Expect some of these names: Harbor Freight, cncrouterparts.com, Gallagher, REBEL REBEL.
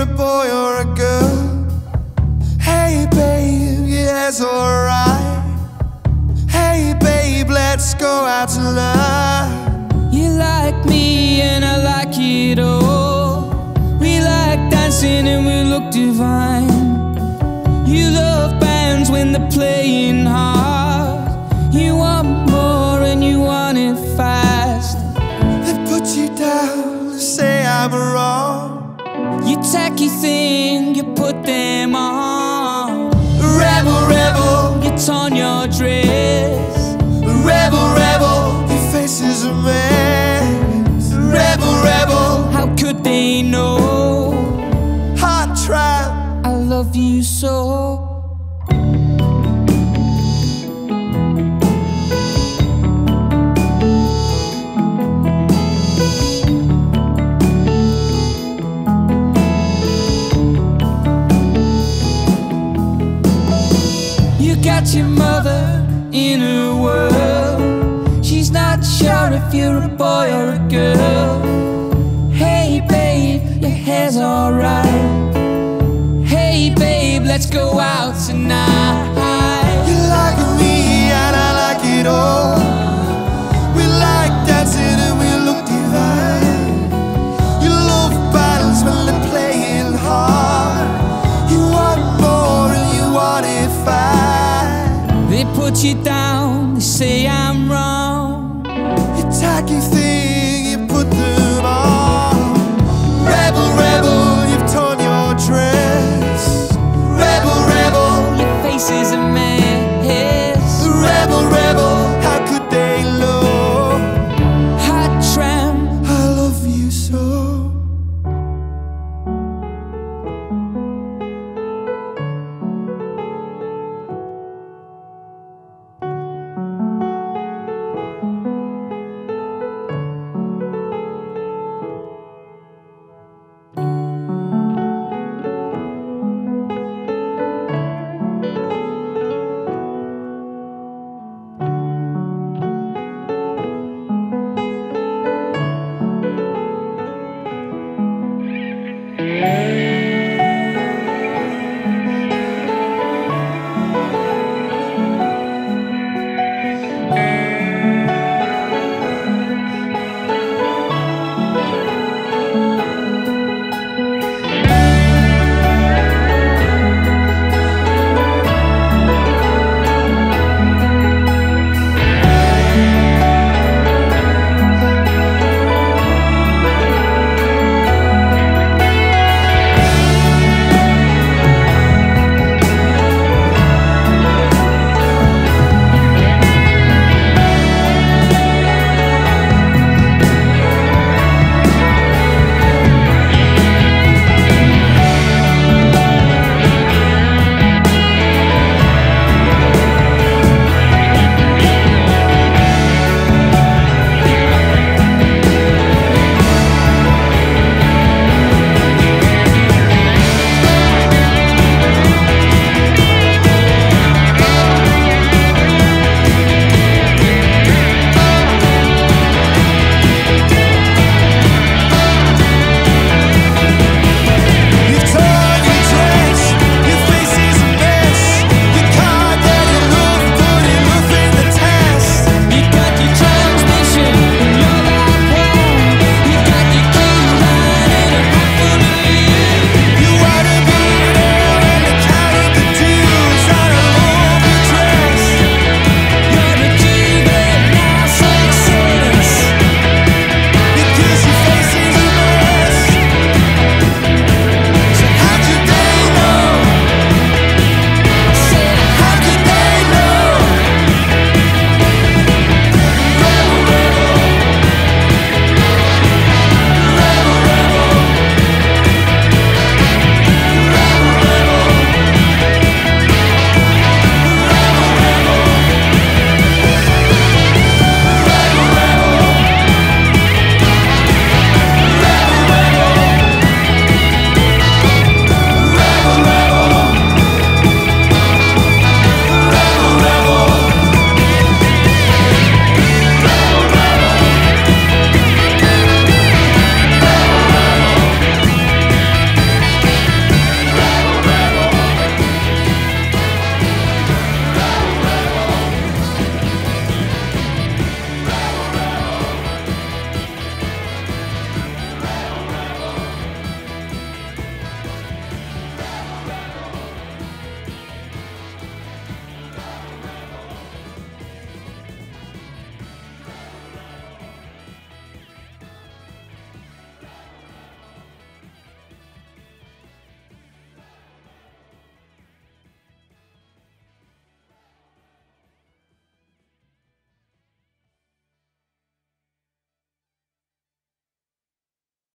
you're a boy or a girl. Hey babe, yeah, it's alright. Hey babe, let's go out tonight. You like me and I like it all. We like dancing and we look divine. You love bands when they're playing hard. You want more and you want it fast. They put you down and say I'm wrong. You tacky thing, you put them on. Rebel, rebel, it's on your dress. Rebel, rebel, your face is a mess. Rebel, rebel, how could they know? Hot trap, I love you so. Got your mother in her world. She's not sure if you're a boy or a girl. Hey babe, your hair's alright. Hey babe, let's go out tonight. You like me and I like it all. We like dancing and we look divine. You love battles when they're playing hard. You want more and you want it fast. They put you down, they say I'm wrong. You tacky thing.